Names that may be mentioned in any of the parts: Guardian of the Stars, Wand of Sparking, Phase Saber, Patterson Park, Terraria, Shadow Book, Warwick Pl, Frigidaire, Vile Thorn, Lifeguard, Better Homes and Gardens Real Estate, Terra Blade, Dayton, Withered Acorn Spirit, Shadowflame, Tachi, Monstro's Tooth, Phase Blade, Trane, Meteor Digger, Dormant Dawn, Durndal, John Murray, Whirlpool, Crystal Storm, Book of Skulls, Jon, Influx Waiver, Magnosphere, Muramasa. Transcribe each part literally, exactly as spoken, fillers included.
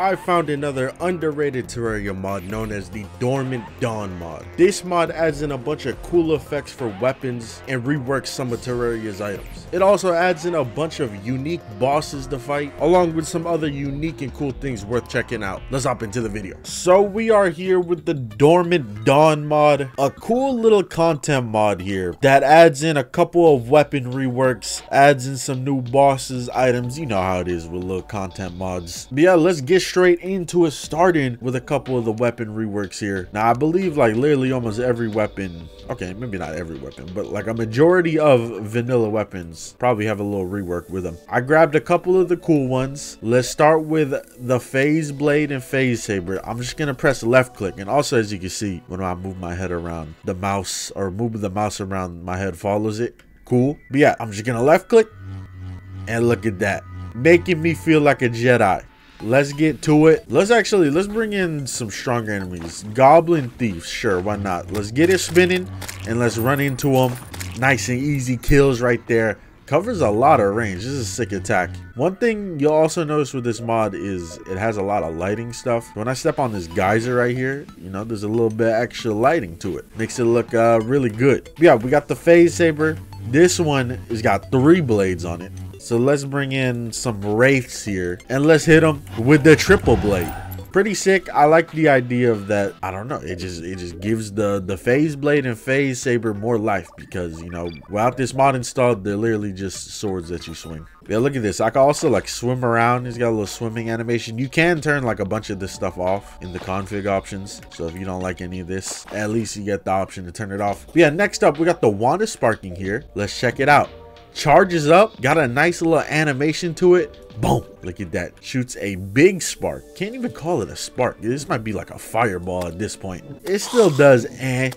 I found another underrated Terraria mod known as the Dormant Dawn mod. This mod adds in a bunch of cool effects for weapons and reworks some of Terraria's items. It also adds in a bunch of unique bosses to fight, along with some other unique and cool things worth checking out. Let's hop into the video. So we are here with the Dormant Dawn mod, a cool little content mod here that adds in a couple of weapon reworks, adds in some new bosses, items. You know how it is with little content mods. But yeah, let's get straight into it, starting with a couple of the weapon reworks here. Now I believe like literally almost every weapon, okay, maybe not every weapon, but like a majority of vanilla weapons probably have a little rework with them. I grabbed a couple of the cool ones. Let's start with the Phase Blade and Phase Saber. I'm just gonna press left click, and also as you can see, when I move my head around the mouse, or move the mouse around, my head follows it. Cool. But yeah, I'm just gonna left click, and look at that, making me feel like a Jedi. Let's get to it. Let's actually let's bring in some stronger enemies. Goblin thieves, sure, why not. Let's get it spinning and let's run into them. Nice and easy kills right there. Covers a lot of range. This is a sick attack. One thing you'll also notice with this mod is it has a lot of lighting stuff. When I step on this geyser right here, you know, there's a little bit extra lighting to it. Makes it look uh, really good. Yeah, we got the Phase Saber. This one has got three blades on it. So let's bring in some wraiths here and let's hit them with the triple blade. Pretty sick. I like the idea of that. I don't know, it just it just gives the the Phase Blade and Phase Saber more life, because you know, without this mod installed, they're literally just swords that you swing. Yeah, look at this. I can also like swim around. He's got a little swimming animation. You can turn like a bunch of this stuff off in the config options, so if you don't like any of this, at least you get the option to turn it off. But yeah, next up we got the Wand of Sparking here. Let's check it out. Charges up, got a nice little animation to it. Boom, look at that. Shoots a big spark. Can't even call it a spark. This might be like a fireball at this point. It still does eh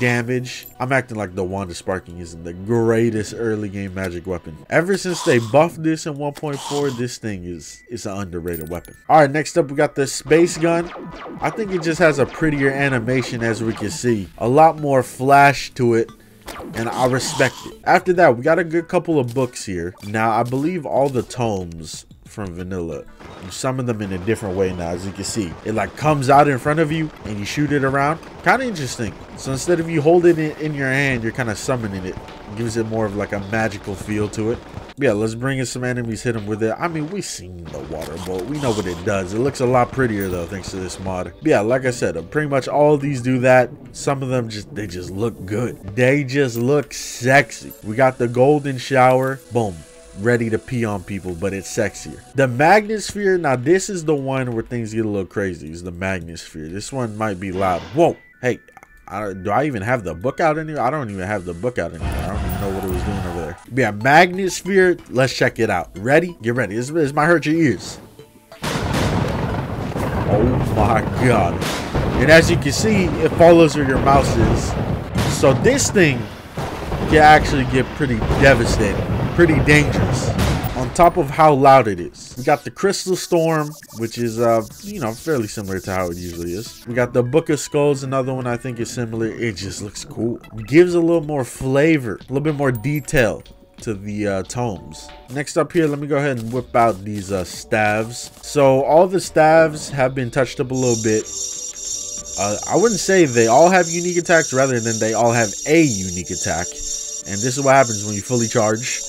damage. I'm acting like the Wand of Sparking isn't the greatest early game magic weapon. Ever since they buffed this in one point four, this thing is it's an underrated weapon. All right, next up we got the space gun. I think it just has a prettier animation, as we can see, a lot more flash to it, and I respect it. After that, we got a good couple of books here. Now I believe all the tomes from vanilla, you summon them in a different way now. As you can see, it like comes out in front of you and you shoot it around. Kind of interesting. So instead of you holding it in your hand, you're kind of summoning it. It gives it more of like a magical feel to it. Yeah, let's bring in some enemies, hit them with it. I mean, we've seen the water bolt, we know what it does. It looks a lot prettier though, thanks to this mod. Yeah, like I said, pretty much all these do that. Some of them just they just look good, they just look sexy. We got the golden shower, boom, ready to pee on people, but it's sexier. The Magnosphere, now this is the one where things get a little crazy. Is the Magnosphere. This one might be loud. Whoa, hey, I, do I even have the book out in here? I don't even have the book out in here. I don't even know what it was doing over there. Yeah, Magnosphere, let's check it out. Ready? Get ready. This, this might hurt your ears. Oh my god. And as you can see, it follows where your mouse is. So this thing can actually get pretty devastating, pretty dangerous, on top of how loud it is. We got the Crystal Storm, which is uh you know, fairly similar to how it usually is. We got the Book of Skulls, another one I think is similar. It just looks cool, gives a little more flavor, a little bit more detail to the uh tomes. Next up here, let me go ahead and whip out these uh staves. So all the staves have been touched up a little bit. uh I wouldn't say they all have unique attacks, rather than they all have a unique attack, and this is what happens when you fully charge.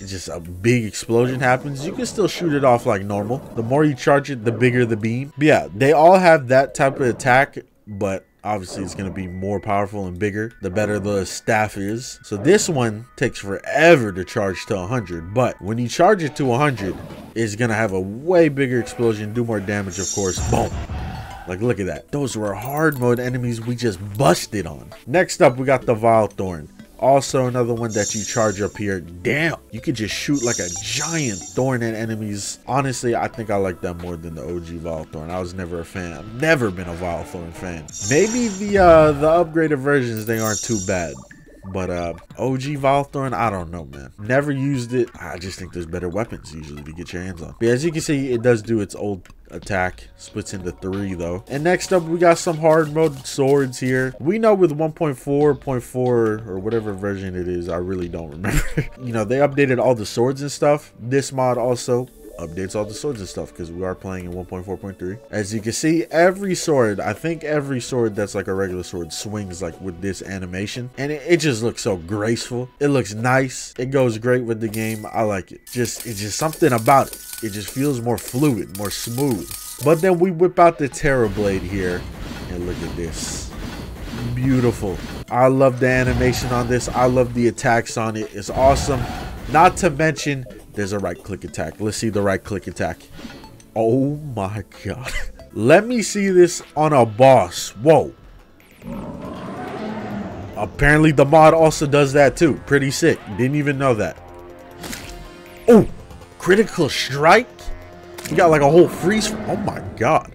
It's just a big explosion happens. You can still shoot it off like normal. The more you charge it, the bigger the beam. But yeah, they all have that type of attack, but obviously it's going to be more powerful and bigger the better the staff is. So this one takes forever to charge to one hundred, but when you charge it to one hundred, it's going to have a way bigger explosion, do more damage, of course. Boom. Like, look at that. Those were hard mode enemies we just busted on. Next up, we got the Vile Thorn. Also another one that you charge up here. Damn, you could just shoot like a giant thorn at enemies. Honestly, I think I like that more than the O G Vile Thorn. I was never a fan. I've never been a Vile Thorn fan. Maybe the uh the upgraded versions, they aren't too bad, but uh O G Vile Thorn, I don't know, man, never used it. I just think there's better weapons usually to get your hands on. But as you can see, it does do its old attack, splits into three though. And next up, we got some hard mode swords here. We know with one point four point four or whatever version it is, I really don't remember, you know, they updated all the swords and stuff. This mod also updates all the swords and stuff, because we are playing in one point four point three. As you can see, every sword, I think every sword that's like a regular sword swings like with this animation, and it, it just looks so graceful. It looks nice. It goes great with the game. I like it. Just it's just something about it. It just feels more fluid, more smooth. But then we whip out the Terra Blade here, and look at this. Beautiful. I love the animation on this. I love the attacks on it. It's awesome. Not to mention, there's a right click attack. Let's see the right click attack. Oh my god. Let me see this on a boss. Whoa. Apparently the mod also does that too. Pretty sick. Didn't even know that. Oh, critical strike. We got like a whole freeze. Oh my god.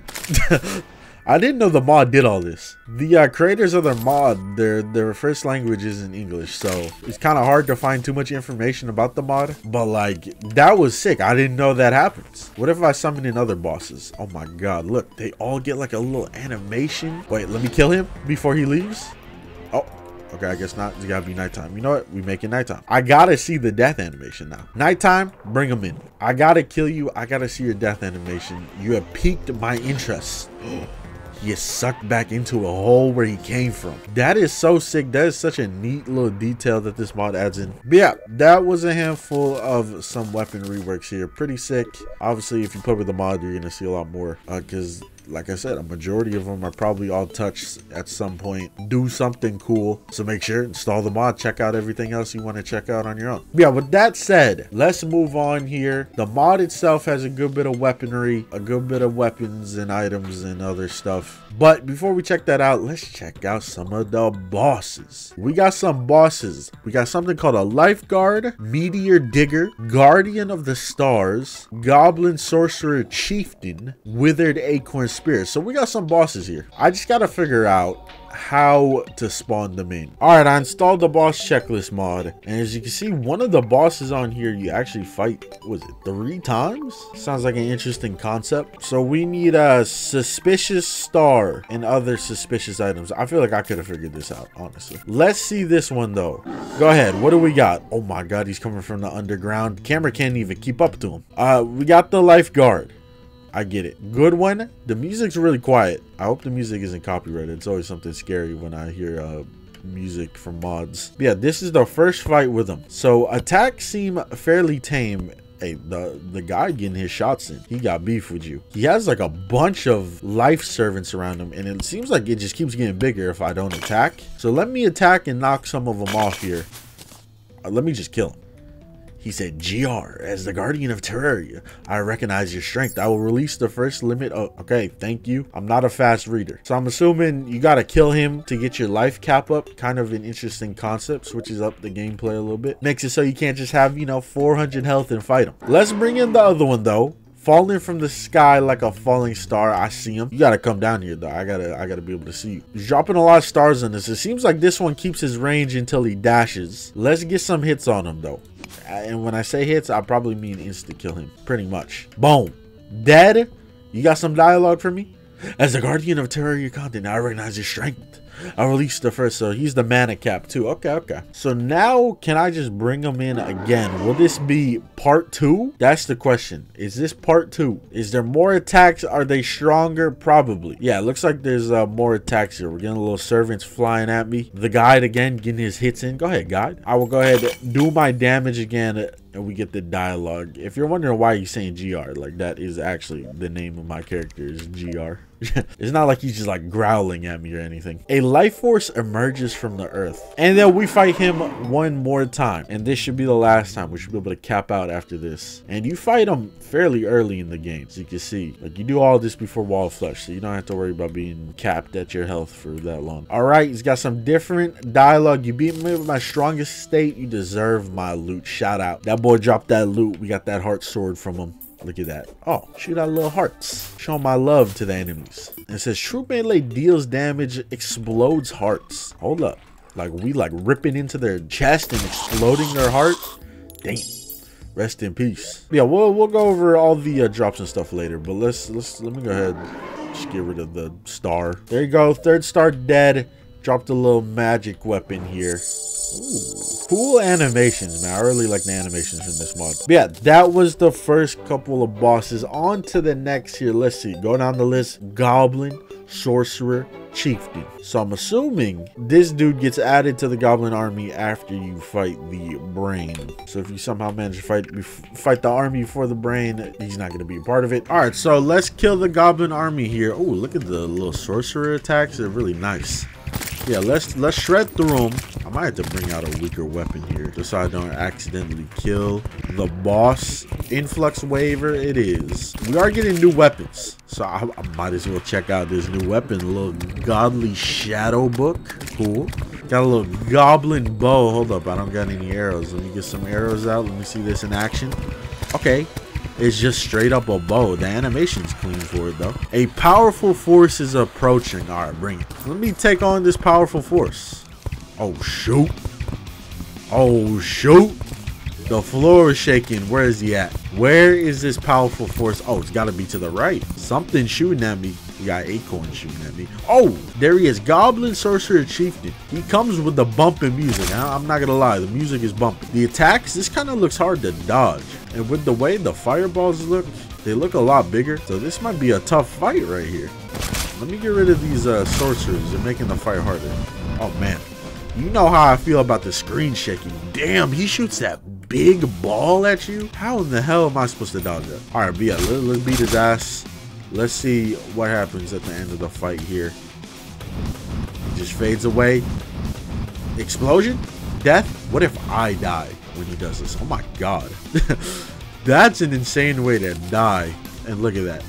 I didn't know the mod did all this. The uh, creators of their mod, their their first language isn't English, so it's kind of hard to find too much information about the mod. But like, that was sick. I didn't know that happens. What if I summon in other bosses? Oh my god, look, they all get like a little animation. Wait, let me kill him before he leaves. Oh, okay, I guess not. It's gotta be nighttime. You know what? We make it nighttime. I gotta see the death animation now. Nighttime, bring him in. I gotta kill you. I gotta see your death animation. You have piqued my interest. He is sucked back into a hole where he came from. That is so sick. That is such a neat little detail that this mod adds in. But yeah, that was a handful of some weapon reworks here. Pretty sick. Obviously, if you play with the mod, you're going to see a lot more. Because, uh, like I said, a majority of them are probably all touched at some point. Do something cool. So make sure, install the mod. Check out everything else you want to check out on your own. But yeah, with that said, let's move on here. The mod itself has a good bit of weaponry, a good bit of weapons and items and other stuff. But before we check that out, let's check out some of the bosses. We got some bosses. We got something called a Lifeguard, Meteor Digger, Guardian of the Stars, Goblin Sorcerer Chieftain, Withered Acorn Spirit. Spirit. So we got some bosses here. I just gotta figure out how to spawn them in. All right, I installed the boss checklist mod, and as you can see, one of the bosses on here you actually fight, was it three times? Sounds like an interesting concept. So we need a suspicious star and other suspicious items. I feel like I could have figured this out, honestly. Let's see this one though. Go ahead. What do we got? Oh my god, he's coming from the underground. The camera can't even keep up to him. Uh we got the Lifeguard. I get it. Good one. The music's really quiet. I hope the music isn't copyrighted. It's always something scary when I hear uh, music from mods. But yeah, this is the first fight with them. So attacks seem fairly tame. Hey, the, the guy getting his shots in, he got beef with you. He has like a bunch of life servants around him, and it seems like it just keeps getting bigger if I don't attack. So let me attack and knock some of them off here. Uh, let me just kill him. He said, G R, as the guardian of Terraria, I recognize your strength. I will release the first limit. Oh, okay, thank you. I'm not a fast reader. So I'm assuming you got to kill him to get your life cap up. Kind of an interesting concept. Switches up the gameplay a little bit. Makes it so you can't just have, you know, four hundred health and fight him. Let's bring in the other one, though. Falling from the sky like a falling star. I see him. You gotta come down here though. I gotta I gotta be able to see you. He's dropping a lot of stars on this. It seems like this one keeps his range until he dashes. Let's get some hits on him though. And when I say hits, I probably mean insta kill him. Pretty much. Boom. Dead. You got some dialogue for me? As the guardian of Terraria content, I recognize your strength. I released the first, so he's the mana cap too. Okay, okay. So now, can I just bring him in again? Will this be part two? That's the question. Is this part two? Is there more attacks? Are they stronger? Probably. Yeah, it looks like there's uh, more attacks here. We're getting little servants flying at me. The guide again, getting his hits in. Go ahead, guide. I will go ahead and do my damage again. And we get the dialogue. If you're wondering why he's saying G R, like that is actually the name of my character is G R. It's not like he's just like growling at me or anything. A life force emerges from the earth. And then we fight him one more time. And this should be the last time. We should be able to cap out after this. And you fight him fairly early in the game. So you can see, like you do all this before Wall of Flesh. So you don't have to worry about being capped at your health for that long. All right, he's got some different dialogue. You beat me with my strongest state. You deserve my loot. Shout out. That boy dropped that loot. We got that heart sword from him. Look at that. Oh, shoot out little hearts. Show my love to the enemies. And it says true melee deals damage, explodes hearts. Hold up. Like we like ripping into their chest and exploding their heart. Damn. Rest in peace. Yeah, we'll we'll go over all the uh, drops and stuff later, but let's let's let me go ahead and just get rid of the star. There you go. Third star dead. Dropped a little magic weapon here. Ooh. Cool animations, man. I really like the animations from this mod. But yeah, that was the first couple of bosses. On to the next here. Let's see. Go down the list. Goblin Sorcerer Chieftain. So I'm assuming this dude gets added to the Goblin Army after you fight the Brain. So if you somehow manage to fight fight the army before the Brain, he's not going to be a part of it. All right, so let's kill the Goblin Army here. Oh, look at the little sorcerer attacks. They're really nice. Yeah, let's let's shred through them. I might have to bring out a weaker weapon here just so I don't accidentally kill the boss. Influx Waiver it is. We are getting new weapons, so I, I might as well check out this new weapon. A little godly Shadow Book. Cool. Got a little goblin bow. Hold up, I don't got any arrows. Let me get some arrows out. Let me see this in action. Okay. It's just straight up a bow. The animation's clean for it, though. A powerful force is approaching. All right, bring it. Let me take on this powerful force. Oh, shoot. Oh, shoot. The floor is shaking. Where is he at? Where is this powerful force? Oh, it's got to be to the right. Something shooting at me. We got Acorn shooting at me. Oh, there he is. Goblin Sorcerer Chieftain. He comes with the bumping music. I'm not going to lie. The music is bumping. The attacks, this kind of looks hard to dodge. And with the way the fireballs look, they look a lot bigger. So this might be a tough fight right here. Let me get rid of these uh, sorcerers. They're making the fight harder. Oh, man. You know how I feel about the screen shaking. Damn, he shoots that big ball at you. How in the hell am I supposed to dodge that? All right, but yeah, let, let's beat his ass. Let's see what happens at the end of the fight here. He just fades away. Explosion? Death? What if I die when he does this? Oh my god. That's an insane way to die. And look at that.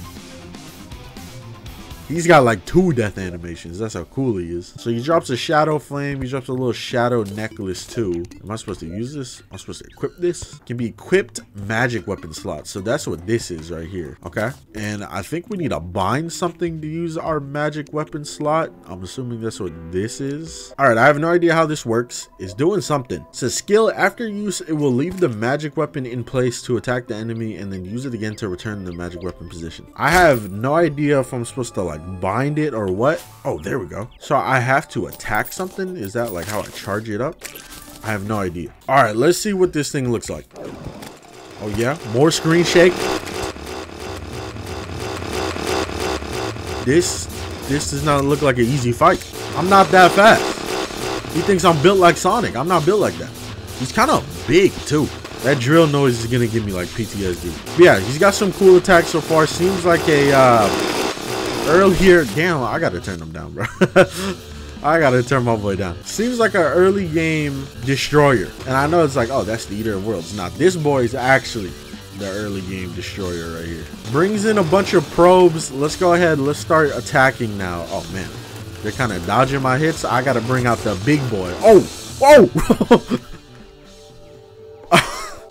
He's got like two death animations. That's how cool he is. So he drops a shadow flame. He drops a little shadow necklace too. Am I supposed to use this? I'm supposed to equip this? Can be equipped magic weapon slots. So that's what this is right here. Okay. And I think we need to bind something to use our magic weapon slot. I'm assuming that's what this is. All right. I have no idea how this works. It's doing something. It's a skill. After use, it will leave the magic weapon in place to attack the enemy and then use it again to return the magic weapon position. I have no idea if I'm supposed to like bind it or what. Oh, there we go. So I have to attack something. Is that like how I charge it up? I have no idea. All right, let's see what this thing looks like. Oh yeah, more screen shake. This this does not look like an easy fight. I'm not that fast. He thinks I'm built like Sonic. I'm not built like that. He's kind of big too. That drill noise is gonna give me like P T S D. But yeah, he's got some cool attacks so far. Seems like a uh earlier, damn, I gotta turn them down, bro. I gotta turn my boy down. Seems like an early game destroyer. And I know it's like, oh, that's the Eater of Worlds. Now, this boy is actually the early game destroyer right here. Brings in a bunch of probes. Let's go ahead. Let's start attacking now. Oh, man. They're kind of dodging my hits. I gotta bring out the big boy. Oh, whoa.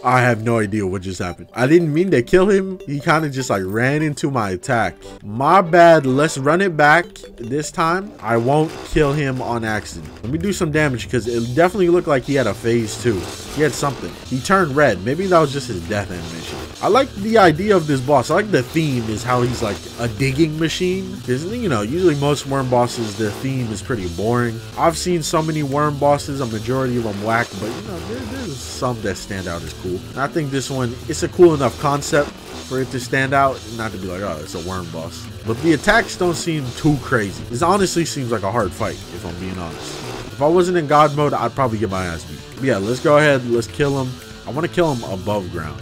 I have no idea what just happened. I didn't mean to kill him. He kind of just like ran into my attack. My bad. Let's run it back this time. I won't kill him on accident. Let me do some damage because it definitely looked like he had a phase two. He had something. He turned red. Maybe that was just his death animation. I like the idea of this boss. I like the theme is how he's like a digging machine. Because, you know, usually most worm bosses, their theme is pretty boring. I've seen so many worm bosses. A majority of them whack. But, you know, there, there's some that stand out as cool. And I think this one, it's a cool enough concept for it to stand out and not to be like, oh, it's a worm boss. But the attacks don't seem too crazy. This honestly seems like a hard fight, if I'm being honest. If I wasn't in god mode, I'd probably get my ass beat. But yeah, let's go ahead. Let's kill him. I want to kill him above ground.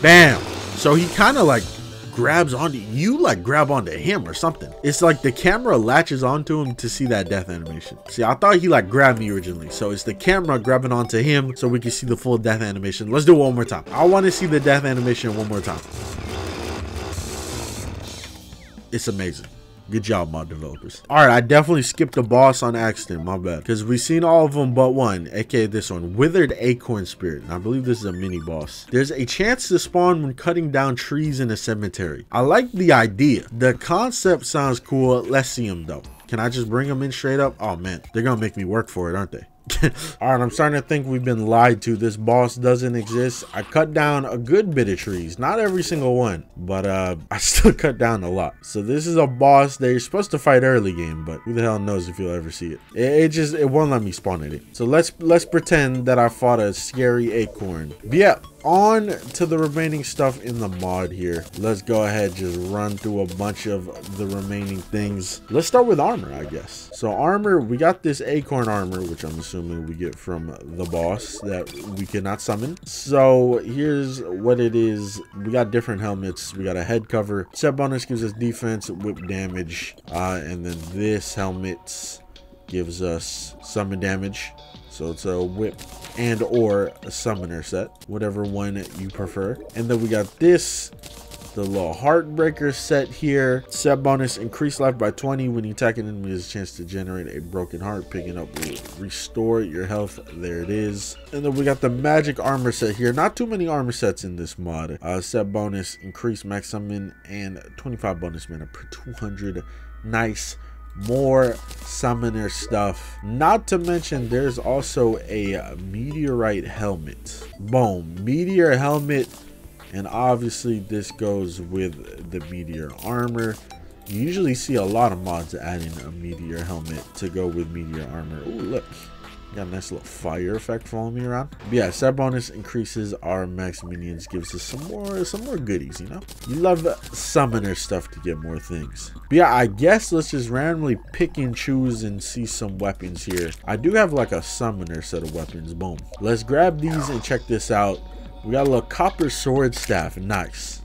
Bam. So he kind of like grabs onto you, like grab onto him or something. It's like the camera latches onto him to see that death animation. See, I thought he like grabbed me originally, so it's the camera grabbing onto him so we can see the full death animation. Let's do it one more time. I want to see the death animation one more time. It's amazing. Good job, mod developers. All right, I definitely skipped the boss on accident. My bad. Because we've seen all of them but one, aka this one, Withered Acorn Spirit. And I believe this is a mini boss. There's a chance to spawn when cutting down trees in a cemetery. I like the idea. The concept sounds cool. Let's see him, though. Can I just bring him in straight up? Oh, man. They're going to make me work for it, aren't they? Alright, I'm starting to think we've been lied to. This boss doesn't exist. I cut down a good bit of trees. Not every single one, but uh, I still cut down a lot. So this is a boss that you're supposed to fight early game, but who the hell knows if you'll ever see it. It, it just, it won't let me spawn at it. So let's, let's pretend that I fought a scary acorn. But yeah, on to the remaining stuff in the mod here. Let's go ahead, just run through a bunch of the remaining things. Let's start with armor, I guess. So armor, we got this acorn armor, which I'm assuming we get from the boss that we cannot summon. So here's what it is. We got different helmets. We got a head cover. Set bonus gives us defense, whip damage, uh, and then this helmet gives us summon damage. So it's a whip and or a summoner set, whatever one you prefer. And then we got this, the little heartbreaker set here. Set bonus, increase life by twenty. When you attack an enemy, there's a chance to generate a broken heart. Picking up will restore your health. There it is. And then we got the magic armor set here. Not too many armor sets in this mod. Uh, set bonus, increase max summon and twenty-five bonus mana per two hundred. Nice. More summoner stuff, not to mention there's also a meteorite helmet. Boom, meteor helmet. And obviously this goes with the meteor armor. You usually see a lot of mods adding a meteor helmet to go with meteor armor. Oh, look, got a nice little fire effect following me around. But yeah, set bonus increases our max minions, gives us some more some more goodies, you know? You love summoner stuff to get more things. But yeah, I guess let's just randomly pick and choose and see some weapons here. I do have like a summoner set of weapons. Boom. Let's grab these and check this out. We got a little copper sword staff. Nice.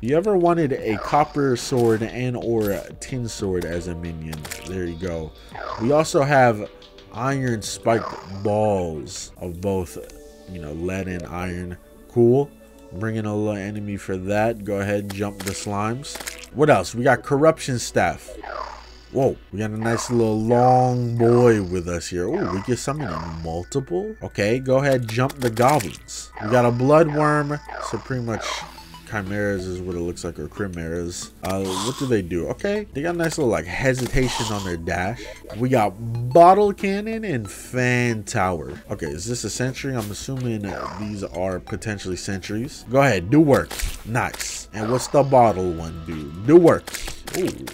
You ever wanted a copper sword and or a tin sword as a minion? There you go. We also have iron spiked balls of both, you know, lead and iron. Cool. Bringing a little enemy for that. Go ahead, jump the slimes. What else? We got corruption staff. Whoa, we got a nice little long boy with us here. Oh, we get summoning multiple. Okay, go ahead, jump the goblins. We got a blood worm. So pretty much chimeras is what it looks like, or chimeras. Uh, what do they do? Okay, they got a nice little like hesitation on their dash. We got bottle cannon and fan tower. Okay, is this a sentry? I'm assuming these are potentially sentries. Go ahead, do work. Nice. And what's the bottle one do? Do work. Ooh,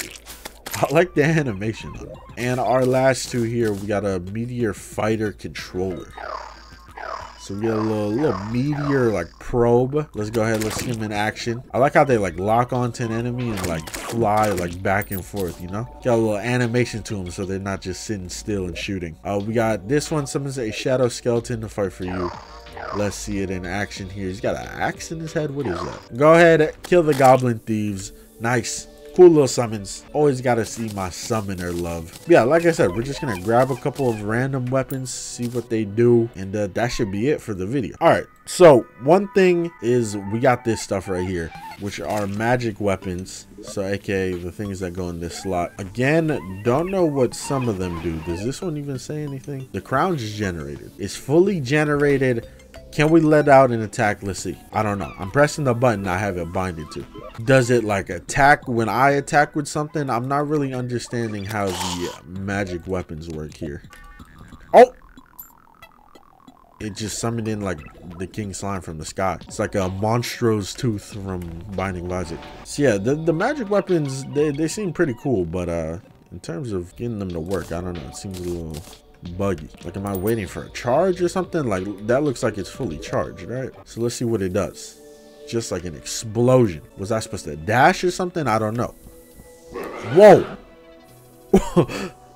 I like the animation on it. And our last two here, we got a meteor fighter controller. So we got a little, little meteor like probe. Let's go ahead, let's see him in action. I like how they like lock onto an enemy and like fly like back and forth, you know? Got a little animation to them so they're not just sitting still and shooting. Uh, we got this one, summons a shadow skeleton to fight for you. Let's see it in action here. He's got an axe in his head. What is that? Go ahead, kill the goblin thieves. Nice. Cool little summons. Always gotta see my summoner love. Yeah, like I said, we're just gonna grab a couple of random weapons, see what they do, and uh, that should be it for the video. All right, so one thing is we got this stuff right here, which are magic weapons, so aka the things that go in this slot. Again, don't know what some of them do. Does this one even say anything? The crown is generated. It's fully generated. Can we let out an attack? Let's see. I don't know. I'm pressing the button I have it binded to. Does it like attack when I attack with something? I'm not really understanding how the magic weapons work here. Oh! It just summoned in like the king slime from the sky. It's like a Monstro's Tooth from Binding of Isaac. So yeah, the, the magic weapons, they, they seem pretty cool, but uh, in terms of getting them to work, I don't know. It seems a little buggy. Like, am I waiting for a charge or something? Like, that looks like it's fully charged, right? So let's see what it does. Just like an explosion. Was I supposed to dash or something? I don't know. Whoa.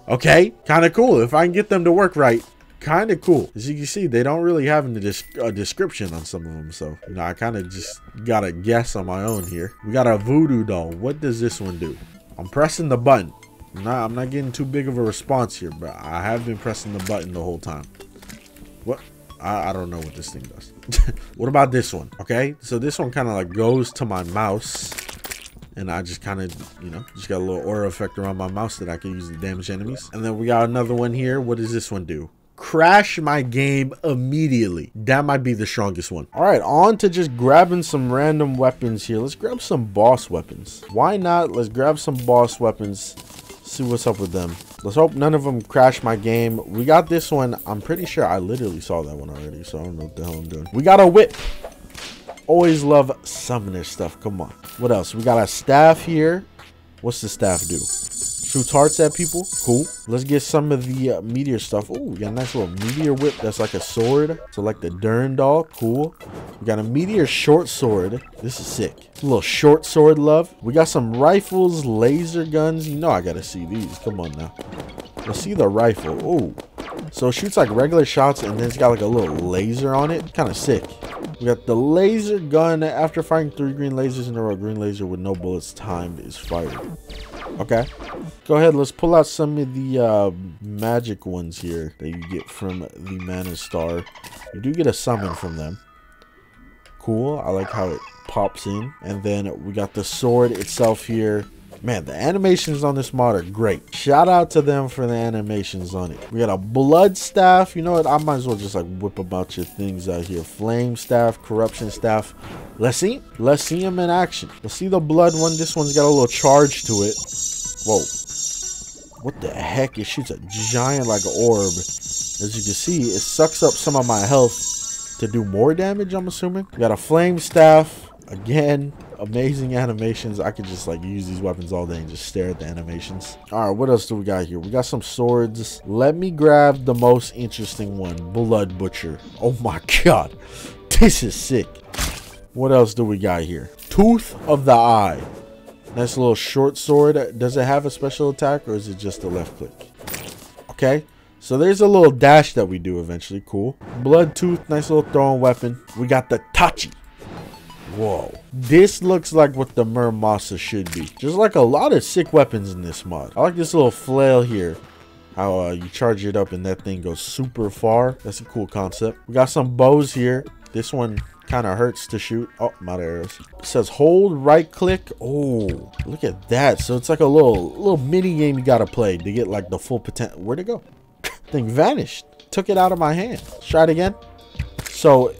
Okay, kind of cool. If I can get them to work right, kind of cool. As you can see, they don't really have a, des a description on some of them, so you know, I kind of just gotta guess on my own here. We got a voodoo doll. What does this one do? I'm pressing the button. I'm not, I'm not getting too big of a response here, but I have been pressing the button the whole time. What? I, I don't know what this thing does. What about this one? Okay, so this one kind of like goes to my mouse, and I just kind of, you know, just got a little aura effect around my mouse that I can use to damage enemies. And then we got another one here. What does this one do? Crash my game immediately. That might be the strongest one. All right, on to just grabbing some random weapons here. Let's grab some boss weapons. Why not? Let's grab some boss weapons. see what's up with them. Let's hope none of them crash my game. We got this one. I'm pretty sure I literally saw that one already, so I don't know what the hell I'm doing. We got a whip. Always love summoner stuff. Come on. What else? We got a staff here. What's the staff do? Shoots hearts at people. Cool. Let's get some of the uh, meteor stuff. Oh, we got a nice little meteor whip that's like a sword. So like the Durndal. Cool. We got a meteor short sword. This is sick. A little short sword love. We got some rifles, laser guns. You know I gotta see these. Come on now. Let's see the rifle. Oh. So it shoots like regular shots and then it's got like a little laser on it. Kind of sick. We got the laser gun. After firing three green lasers in a row, green laser with no bullets timed is fired. Okay. Go ahead. Let's pull out some of the uh, magic ones here that you get from the Mana Star. You do get a summon from them. Cool. I like how it pops in. And then we got the sword itself here. Man, the animations on this mod are great. Shout out to them for the animations on it. We got a blood staff. You know what? I might as well just like whip about your things out here. Flame staff, corruption staff. Let's see. Let's see them in action. Let's see the blood one. This one's got a little charge to it. Whoa. What the heck? It shoots a giant like orb. As you can see, it sucks up some of my health to do more damage, I'm assuming. We got a flame staff. Again, amazing animations. I could just like use these weapons all day and just stare at the animations. All right, what else do we got here? We got some swords. Let me grab the most interesting one, Blood Butcher. Oh my god, this is sick. What else do we got here? Tooth of the Eye. Nice little short sword. Does it have a special attack or is it just a left click? Okay. So there's a little dash that we do eventually. Cool. Blood Tooth, nice little throwing weapon. We got the Tachi. Whoa, this looks like what the Muramasa should be. There's like a lot of sick weapons in this mod. I like this little flail here, how uh, you charge it up and that thing goes super far. That's a cool concept. We got some bows here. This one kind of hurts to shoot. Oh, I'm out of arrows. It says hold right click. Oh, look at that. So it's like a little little mini game you gotta play to get like the full potential. Where'd it go? Thing vanished. Took it out of my hand. Let's try it again. So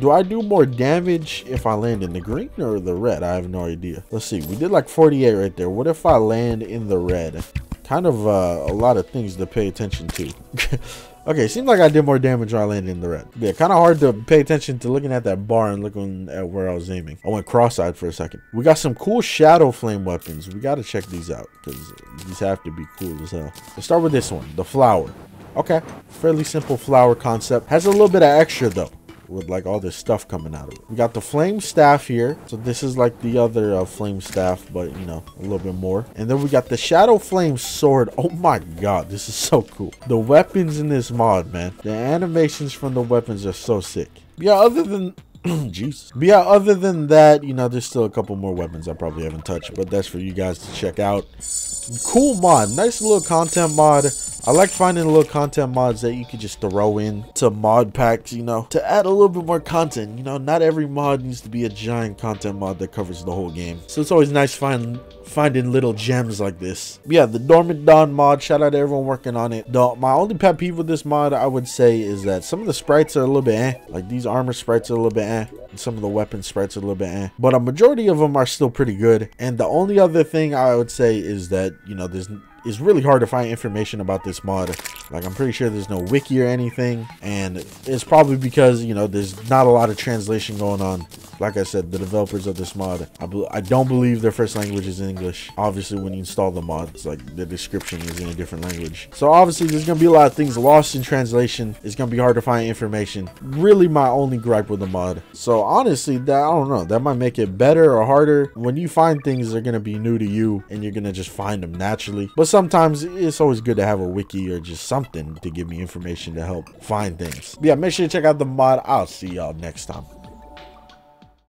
do I do more damage if I land in the green or the red? I have no idea. Let's see. We did like forty-eight right there. What if I land in the red? Kind of uh, a lot of things to pay attention to. Okay, seems like I did more damage when I landed in the red. Yeah, kind of hard to pay attention to looking at that bar and looking at where I was aiming. I went cross-eyed for a second. We got some cool Shadowflame weapons. We got to check these out because these have to be cool as hell. Let's start with this one, the flower. Okay, fairly simple flower concept. Has a little bit of extra though, with like all this stuff coming out of it. We got the flame staff here. So this is like the other uh, flame staff, but you know, a little bit more. And then we got the shadow flame sword. Oh my god, this is so cool. The weapons in this mod, man, the animations from the weapons are so sick. Yeah, other than jeez. But yeah, other than that, you know, there's still a couple more weapons I probably haven't touched, but that's for you guys to check out. Cool mod, nice little content mod. I like finding little content mods that you could just throw in to mod packs, you know, to add a little bit more content. You know, not every mod needs to be a giant content mod that covers the whole game. So it's always nice find, finding little gems like this. But yeah, the Dormant Dawn mod, shout out to everyone working on it. The, my only pet peeve with this mod, I would say, is that some of the sprites are a little bit eh. Like these armor sprites are a little bit eh. And some of the weapon sprites are a little bit eh. But a majority of them are still pretty good. And the only other thing I would say is that, you know, there's... it's really hard to find information about this mod. Like, I'm pretty sure there's no wiki or anything. And it's probably because, you know, there's not a lot of translation going on. Like I said, the developers of this mod, I, I don't believe their first language is English. Obviously, when you install the mod, it's like the description is in a different language. So obviously, there's going to be a lot of things lost in translation. It's going to be hard to find information. Really, my only gripe with the mod. So honestly, that, I don't know. That might make it better or harder. When you find things, they're going to be new to you. And you're going to just find them naturally. But sometimes it's always good to have a wiki or just something to give me information to help find things. Yeah, make sure you check out the mod. I'll see y'all next time.